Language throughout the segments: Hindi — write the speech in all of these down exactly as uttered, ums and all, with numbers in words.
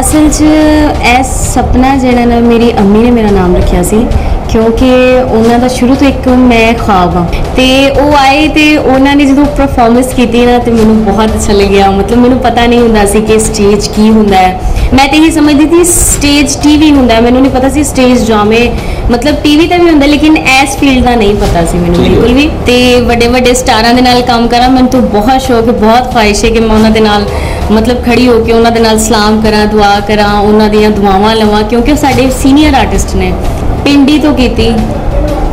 असल च सपना जेड़ा ना मेरी अम्मी ने मेरा नाम रखा सी क्योंकि उन्होंने शुरू तो एक मैं ख्वाब हाँ तो वो आए तो उन्होंने जो परफॉर्मेंस की ना तो मैं बहुत अच्छा लगे। मतलब मैं पता नहीं होंगे कि स्टेज की होंगे, मैं तो यही समझती थी स्टेज टीवी होंगे, मैं नहीं पता सी स्टेज ड्रामे मतलब टीवी तो भी होंगे लेकिन एस फील्ड का नहीं पता सी मैं बिल्कुल भी। तो बड़े बड़े स्टारा के नाल काम करा मैं तो बहुत शौक है, बहुत ख्वाहिश है कि मैं उन्होंने मतलब खड़ी होकर उन्होंने नाल सलाम करा, दुआ करा, उन्होंने दुआवां लवां क्योंकि साढ़े सीनियर आर्टिस्ट ने पिंडी तो की थी।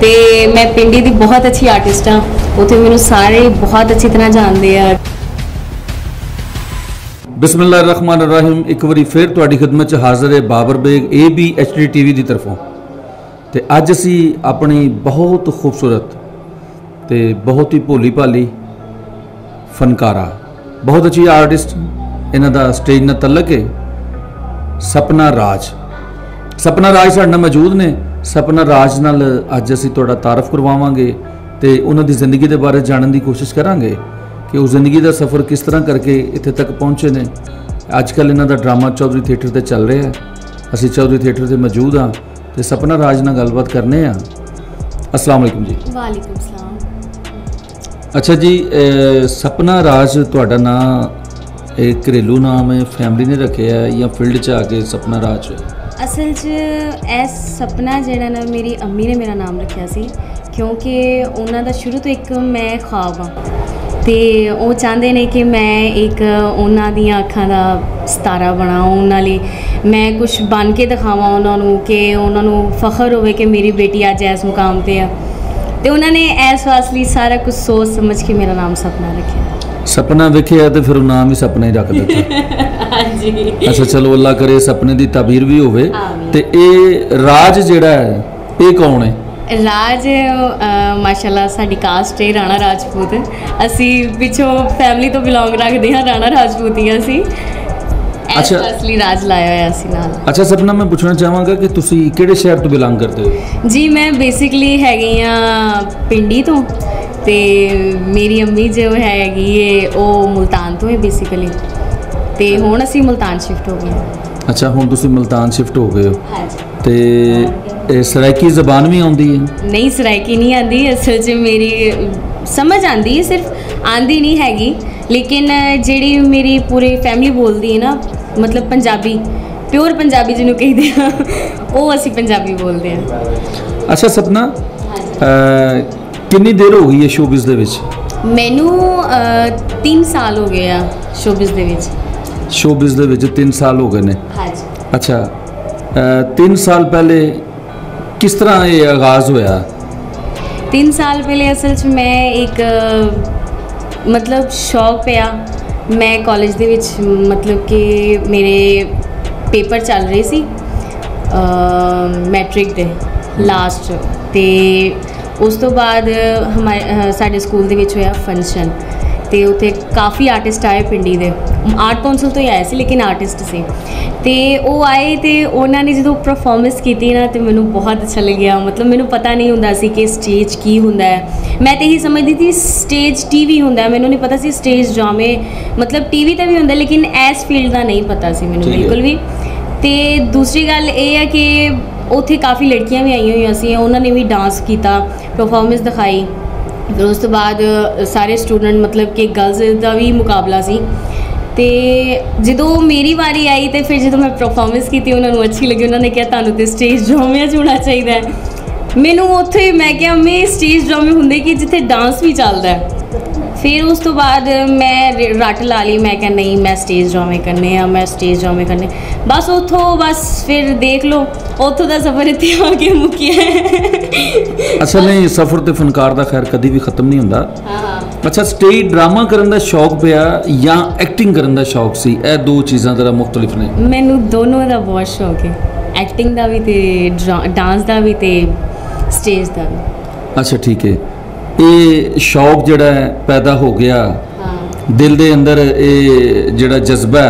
ते मैं पिंडी की बहुत अच्छी आर्टिस्ट हाँ, उत्थे मैनूं सारे बहुत अच्छी तरह जानते हैं। बिस्मिल्लाह रहमान रहीम, एक बार फिर तुहाडी खिदमत च हाज़र है Babar Baig A B H D T V की तरफों। तो अज असी अपनी बहुत खूबसूरत तो बहुत ही भोली भाली फनकारा, बहुत अच्छी आर्टिस्ट, इन्हां दा स्टेज नाल तल्लक है, सपना राज। सपना राज साडे नाल मौजूद ने। सपना राज नाल अज असीं तुहाडा तारफ करवावांगे ते उन्हां दी ज़िंदगी दे बारे जानने की कोशिश करांगे कि उस ज़िंदगी दा सफ़र किस तरह करके इत्थे तक पहुँचे ने। अजकल इन्हां दा ड्रामा चौधरी थिएटर ते चल रहा है, असीं चौधरी थिएटर ते मौजूद हाँ ते सपना राज नाल गलबात करने आ। अस्सलाम वालेकुम जी। वालेकुम सलाम। अच्छा जी, सपना राज तुहाडा नाम एक घरेलू नाम है, फैमिली ने रखिया है या फील्ड च आके सपना राज है? असल च सपना जेड़ा ना मेरी अम्मी ने मेरा नाम रखा सी क्योंकि उन्होंने शुरू तो एक मैं ख्वाब हाँ तो वो चाहते ने कि मैं एक उन्होंने अखां का सितारा बना, उन्होंने मैं कुछ बन के दिखावा उन्होंने कि उन्होंने फखर होवे कि मेरी बेटी अज इस मुकाम पर है। तो उन्होंने इस वास्ते सारा कुछ सोच समझ के मेरा नाम सपना रखा। सपना विखे तो फिर नाम ही सपना ही रख दिया। अच्छा चलो, अल्लाह करे सपने दी ताबीर भी होवे। ते ए राज जेड़ा है ए कौन है? राज माशाल्लाह साडी कास्ट है राणा राजपूत, असी पिछो फैमिली तो बिलोंग रखदे हां, राणा राजपूतियां सी। अच्छा असली राज लाया होया सी नाल। अच्छा सपना, मैं पूछना चाहांगा कि तुसी केड़े शहर तो बिलोंग करदे हो? जी मैं बेसिकली हैगी हां पिंडी तो, ते मेरी अम्मी जो हैगी है ओ मुल्तान तो है बेसिकली, ते हुण असीं मुल्तान शिफ्ट हो गए। अच्छा हुण तुसीं मुल्तान शिफ्ट हो गए हो? हाँ जी। ते सराइकी जबान भी आउंदी है? नहीं सराइकी नहीं आती, असल च मेरी समझ आती है, सिर्फ आती नहीं हैगी, लेकिन जिहड़ी मेरी पूरी फैमिली बोलती है ना मतलब पंजाबी, प्योर पंजाबी जिन्हों कहते हैं वो असीं पंजाबी बोलते हैं। अच्छा सपना, कितनी देर हो गई है शोबिज़ दे विच? मैनू तीन साल हो गए आ शोबिज़ दे विच। शोबिज़ दे विच तीन साल हो गए ने? हाँ जी। अच्छा, तीन साल पहले किस तरह ये आगाज़ होया? तीन साल पहले असल च मैं एक मतलब शौक पे आ, मैं कॉलेज दे विच मतलब कि मेरे पेपर चल रहे सी मैट्रिक दे लास्ट, ते उस तो बाद हमारे साडे स्कूल दे विच होया फंक्शन, तो उत्थे काफ़ी आर्टिस्ट आए पिंडी दे, आर्ट कौंसल तो ही आए सी लेकिन आर्टिस्ट से, तो वो आए तो उन्होंने जो परफॉर्मेंस की ना तो मैं बहुत अच्छा लगे। मतलब मैं पता नहीं होंगे कि स्टेज की होंगे, मैं तो यही समझती थी स्टेज टीवी होंगे, मैं नहीं पता सी स्टेज ड्रामे मतलब टीवी तो भी होंगे लेकिन एस फील्ड का नहीं पता सी मैं बिल्कुल भी। तो दूसरी गल ये है कि उत्थे काफ़ी लड़कियां भी आई हुई सी, उन्होंने भी डांस किया, परफॉर्मेंस दिखाई, फिर उस तो बाद सारे स्टूडेंट मतलब कि गर्ल्स का भी मुकाबला सी, तो जो मेरी वारी आई तो फिर जो मैं परफॉर्मेंस की उन्होंने अच्छी लगी, उन्होंने कहा तुम्हें तो स्टेज ड्रामे होना चाहिए। मैनू उत्थे मैं क्या मैं स्टेज ड्रामे होंगे कि जिथे डांस भी चलता है, फिर उस तो बाद मैं रट ला ली, मैं क्या नहीं मैं स्टेज ड्रामे करने आ, मैं स्टेज ड्रामे करने बस उतों बस फिर देख लो उतों का सफ़र इतने आके मुक्या। अच्छा नहीं, सफ़र तो फनकार का खैर कभी भी खत्म नहीं होंदा। अच्छा स्टेज ड्रामा करन दा शौक पिया या एक्टिंग करन दा शौक सी, ए दो चीज़ां जरा मुख्तलिफ ने? मैनू दोनों दा बहुत शौक है, एक्टिंग दा भी ते डांस दा भी ते स्टेज दा भी। अच्छा ठीक है, ये शौक जड़ा पैदा हो गया दिल दे अंदर, ये जड़ा जज्बा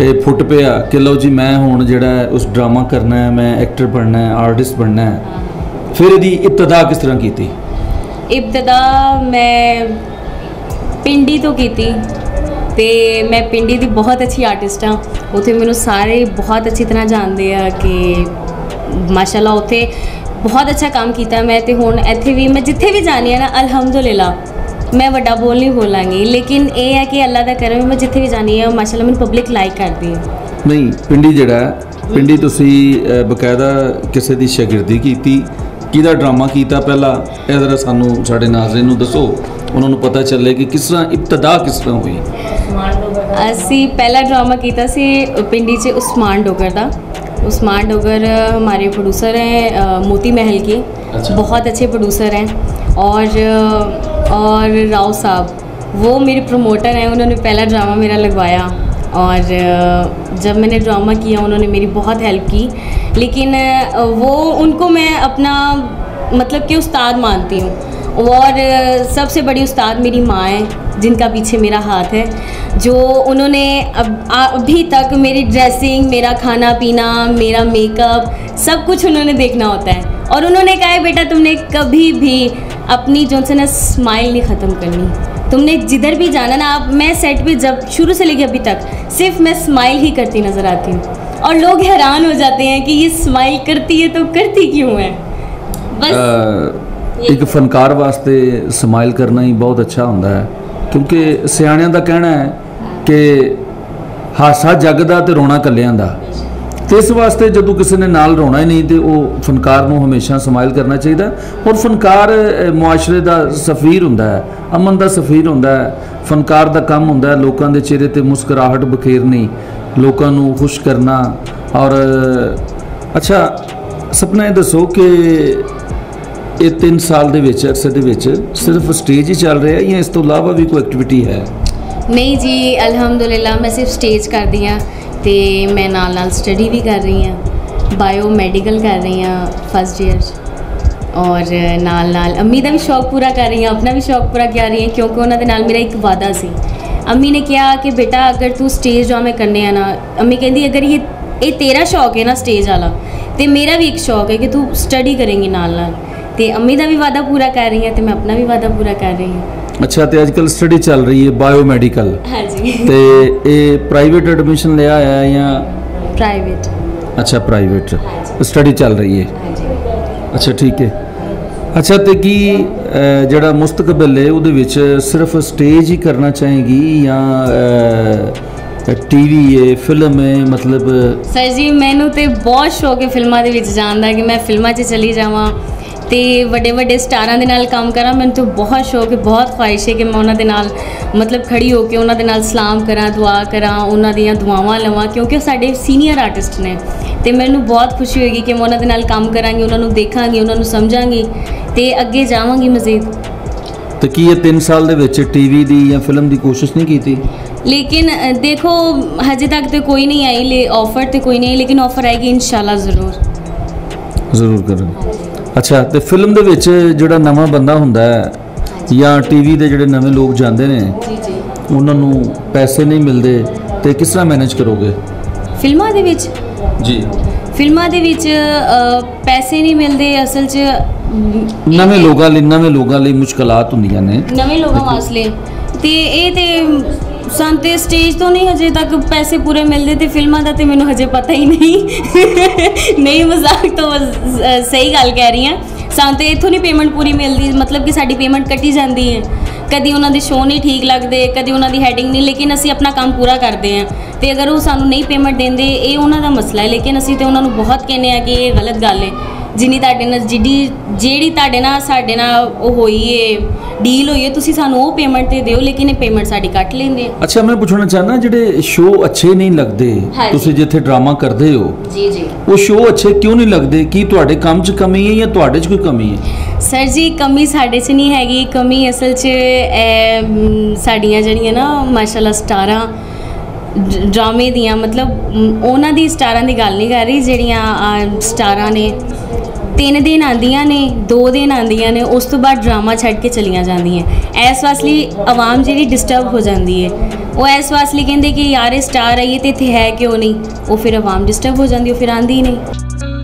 है फुट पिया कि लो जी मैं हुण जड़ा उस ड्रामा करना है, मैं एक्टर बनना है, आर्टिस्ट बनना है। फिर इहदी इब्तदा किस तरह की थी? इब्तदा मैं पिंडी तो की थी, तो मैं पिंडी की बहुत अच्छी आर्टिस्ट हाँ, उत्थे मैनू सारे बहुत अच्छी तरह जानते हैं कि माशाल्लाह उत्थे बहुत अच्छा काम किया मैं। तो हुण इत्थे भी मैं जिथे भी जानी है ना अलहमदुलिल्लाह मैं वड्डा बोल नहीं बोलांगी, लेकिन यह है कि अल्लाह का करम मैं जिथे भी जानी है माशाल्लाह मैं पब्लिक लाइक करती है। नहीं पिंडी जड़ा पिंडी तुसी बकायदा किसी की शागिर्दी की किदा ड्रामा किया पहला यह जरा सानू साडे नाज़रीन नू दसो उन्होंने पता चले कि किस तरह इब्तदा किस तरह हुई। असी पहला ड्रामा किया सी पिंडी च उस्मान डोगर का। उस्मान डोगर हमारे प्रोड्यूसर हैं मोती महल के, अच्छा। बहुत अच्छे प्रोड्यूसर हैं और और राव साहब वो मेरे प्रमोटर हैं, उन्होंने पहला ड्रामा मेरा लगवाया और जब मैंने ड्रामा किया उन्होंने मेरी बहुत हेल्प की। लेकिन वो उनको मैं अपना मतलब कि उस्ताद मानती हूँ और सबसे बड़ी उस्ताद मेरी माँ है जिनका पीछे मेरा हाथ है, जो उन्होंने अब अभी तक मेरी ड्रेसिंग, मेरा खाना पीना, मेरा मेकअप सब कुछ उन्होंने देखना होता है और उन्होंने कहा है बेटा तुमने कभी भी अपनी जो से ना स्माइल नहीं ख़त्म करनी, तुमने जिधर भी जाना ना आप, मैं सेट पे जब शुरू से लेके अभी तक सिर्फ मैं स्माइल ही करती नज़र आती हूँ और लोग हैरान हो जाते हैं कि ये स्माइल करती है तो करती क्यों है। बस एक फनकार वास्ते समाइल करना ही बहुत अच्छा होंदा है क्योंकि सियाणियां दा कहना है कि हासा जग दा ते रोना कल्याण दा, तो इस वास्ते जदों किसी ने नाल रोना ही नहीं तो वह फनकार नूं हमेशा समाइल करना चाहिए। और फनकार मुआशरे दा सफीर हुंदा है, अमन दा सफीर हुंदा है। फनकार दा काम हुंदा है लोगों के चेहरे ते मुस्कुराहट बखेरनी, लोगों नूं खुश करना। और अच्छा सपना ये दसो कि ये तीन साल के अरसे के सिर्फ स्टेज ही चल रहा है या इस तो अलावा भी कोई एक्टिविटी है? नहीं जी अलहमदुलिल्लाह मैं सिर्फ स्टेज कर दी हाँ, तो मैं नाल नाल स्टडी भी कर रही हाँ, बायोमेडिकल कर रही हाँ फर्स्ट ईयर और नाल नाल अम्मी का भी शौक पूरा कर रही हाँ, अपना भी शौक पूरा कर रही हाँ क्योंकि उन्होंने नाल मेरा एक वादा सी। अम्मी ने कहा कि बेटा अगर तू स्टेज ड्रामे करने आ ना, अम्मी कहती अगर ये ये तेरा शौक है ना स्टेज वाला तो मेरा भी एक शौक है कि तू स्टडी करेंगी नाल नाल, तो अम्मी का भी वादा पूरा कर रही है तो मैं अपना भी वादा पूरा कर रही हूँ। अच्छा तो आजकल स्टडी चल रही है बायोमेडिकल, हाँ जी। तो ये प्राइवेट एडमिशन लिया है या प्राइवेट? अच्छा प्राइवेट, हाँ स्टडी चल रही है, हाँ जी। अच्छा ठीक है। अच्छा तो कि जड़ा मुस्तकबिल है उहदे विच सिर्फ स्टेज ही करना चाहेगी या टीवी है, फिल्म है? मतलब सर जी मैनू तो बहुत शौक है फिल्मों के जाना कि मैं फिल्मों से चली जावा तो वड्डे वड्डे स्टारां दे नाल काम करा, मैं तो बहुत शौक है, बहुत ख्वाहिश है कि मैं उन्होंने नाल मतलब खड़ी होकर उन्होंने नाल सलाम करा, दुआ करा, उन्हों दियां दुआवां लवां क्योंकि साडे सीनियर आर्टिस्ट ने। तो मैं बहुत खुशी होगी कि मैं उन्होंने नाल काम करांगी, उन्होंने देखांगी, उन्होंने समझांगी तो अगे जावांगी मजीद। तो कि ये तीन साल दे विच टीवी दी या फिल्म दी कोशिश नहीं की थी? लेकिन देखो हजे तक तो कोई नहीं आई, ले ऑफर तो कोई नहीं आई लेकिन ऑफर आएगी इंशाल्लाह जरूर जरूर करें। अच्छा तो फिल्म दे विच जिहड़ा नवा बंदा हुंदा है या टीवी दे जिहड़े नवे लोग जांदे ने उन्हां नूं पैसे नहीं मिलदे तो किस तरह मैनेज करोगे फिल्मां दे विच? जी फिल्मां दे विच पैसे नहीं मिलदे, असल च नवे लोगों नवे लोगों मुश्किलात होंदियां ने, नवे लोगों वास्ते ते एह ते संते स्टेज तो नहीं हजे तक पैसे पूरे मिलते तो फिल्मों का तो मैनू हजे पता ही नहीं नहीं मजाक तो सही गल कह रही हैं, संते इतों नहीं पेमेंट पूरी मिलती मतलब कि साड़ी पेमेंट कटी जाती है, कभी उन्होंने शो नहीं ठीक लगते, कभी उन्होंने हैडिंग नहीं, लेकिन असी अपना काम पूरा करते हैं तो अगर वो सानू नहीं पेमेंट देंदे ये उन्हों का मसला है। लेकिन असी तो उन्होंने बहुत कहने कि ये गलत गल है, जिनी तुहाडे नाल जिडी जिहड़ी तुहाडे नाल साडे नाल होई है डील होई है तुसीं सानू ओह पेमेंट ते दिओ लेकिन ये पेमेंट साडी कट लैंदे। अच्छा मैं पुछना चाहना जिहड़े शो अच्छे नहीं लगदे तुसीं जिथे ड्रामा करदे हो जी जी वो शो अच्छे क्यों नहीं लगदे? की तुहाडे काम च कमी है या तुहाडे च कोई कमी है? सर जी कमी साडे च नहीं हैगी, कमी असल च साडियां जिहड़ियां ना माशाल्लाह स्टारां ड्रामे दियां मतलब उन्हां दी स्टारां दी गल नहीं कर रही जिहड़ियां स्टारां ने तीन दिन आंदियां ने, दो दिन आंदियां ने, उस तो बाद ड्रामा छड्ड के चलियां जांदियां। इस वास्ते आवाम जी डिस्टर्ब हो जाती है, वो इस वास्ते कहते कि यार स्टार आइए तो इतने है क्यों नहीं, वो फिर आवाम डिस्टर्ब हो जाती है, फिर आंदी ही नहीं।